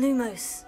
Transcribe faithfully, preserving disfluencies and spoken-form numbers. Lumos.